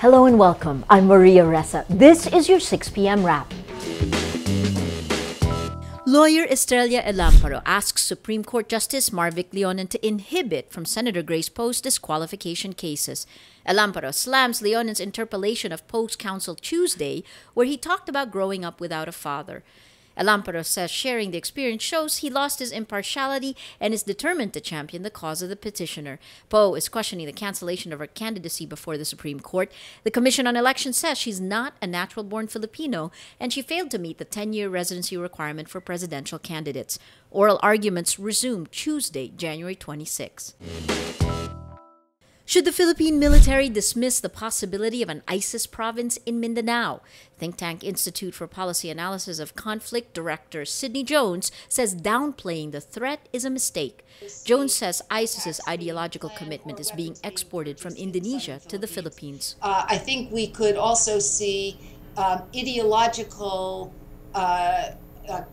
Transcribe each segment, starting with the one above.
Hello and welcome. I'm Maria Ressa. This is your 6 p.m. wrap. Lawyer Estrella Elamparo asks Supreme Court Justice Marvic Leonen to inhibit from Senator Grace Poe's disqualification cases. Elamparo slams Leonen's interpellation of Poe's counsel Tuesday, where he talked about growing up without a father. Elamparo says sharing the experience shows he lost his impartiality and is determined to champion the cause of the petitioner. Poe is questioning the cancellation of her candidacy before the Supreme Court. The Commission on Elections says she's not a natural-born Filipino and she failed to meet the 10-year residency requirement for presidential candidates. Oral arguments resume Tuesday, January 26. Should the Philippine military dismiss the possibility of an ISIS province in Mindanao? Think tank Institute for Policy Analysis of Conflict Director Sidney Jones says downplaying the threat is a mistake. Jones says ISIS's ideological commitment is being exported from Indonesia to the Philippines. I think we could also see ideological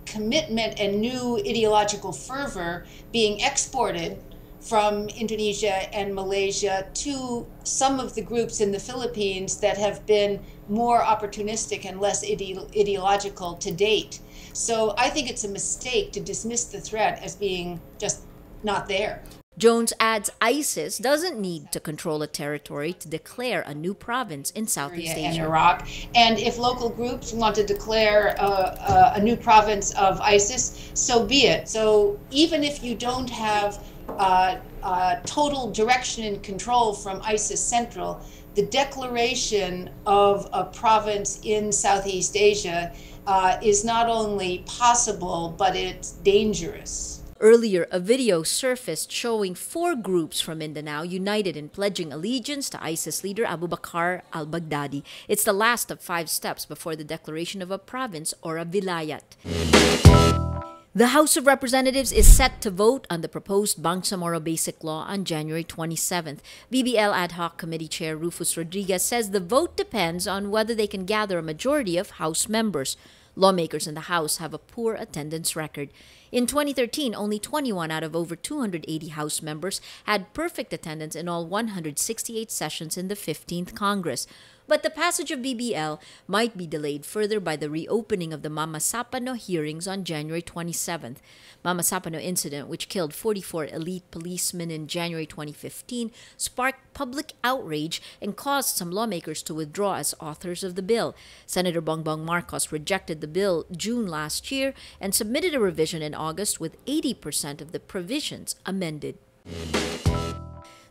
commitment and new ideological fervor being exported from Indonesia and Malaysia to some of the groups in the Philippines that have been more opportunistic and less ideological to date. So I think it's a mistake to dismiss the threat as being just not there. Jones adds ISIS doesn't need to control a territory to declare a new province in Southeast Asia. And Iraq. And if local groups want to declare a new province of ISIS, so be it. So even if you don't have total direction and control from ISIS Central, the declaration of a province in Southeast Asia is not only possible, but it's dangerous. Earlier, a video surfaced showing four groups from Mindanao united in pledging allegiance to ISIS leader Abu Bakr al-Baghdadi. It's the last of 5 steps before the declaration of a province or a vilayat. The House of Representatives is set to vote on the proposed Bangsamoro Basic Law on January 27th. BBL Ad Hoc Committee Chair Rufus Rodriguez says the vote depends on whether they can gather a majority of House members. Lawmakers in the House have a poor attendance record. In 2013, only 21 out of over 280 House members had perfect attendance in all 168 sessions in the 15th Congress. But the passage of BBL might be delayed further by the reopening of the Mamasapano hearings on January 27th. Mamasapano incident, which killed 44 elite policemen in January 2015, sparked public outrage and caused some lawmakers to withdraw as authors of the bill. Senator Bongbong Marcos rejected the bill June last year and submitted a revision in August with 80% of the provisions amended.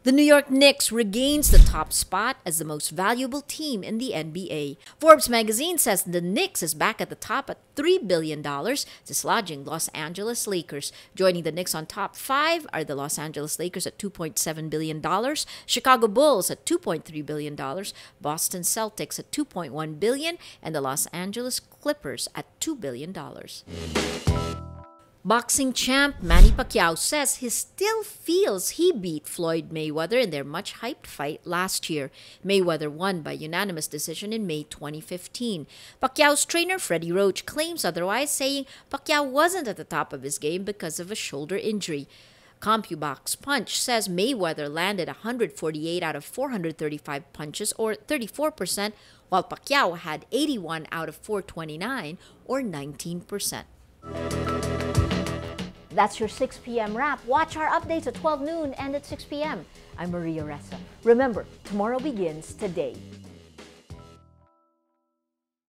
The New York Knicks regains the top spot as the most valuable team in the NBA. Forbes magazine says the Knicks is back at the top at $3 billion, dislodging Los Angeles Lakers. Joining the Knicks on top 5 are the Los Angeles Lakers at $2.7 billion, Chicago Bulls at $2.3 billion, Boston Celtics at $2.1 billion, and the Los Angeles Clippers at $2 billion. Boxing champ Manny Pacquiao says he still feels he beat Floyd Mayweather in their much-hyped fight last year. Mayweather won by unanimous decision in May 2015. Pacquiao's trainer Freddie Roach claims otherwise, saying Pacquiao wasn't at the top of his game because of a shoulder injury. CompuBox Punch says Mayweather landed 148 out of 435 punches, or 34%, while Pacquiao had 81 out of 429, or 19%. That's your 6 p.m. wrap. Watch our updates at 12 noon and at 6 p.m. I'm Maria Ressa. Remember, tomorrow begins today.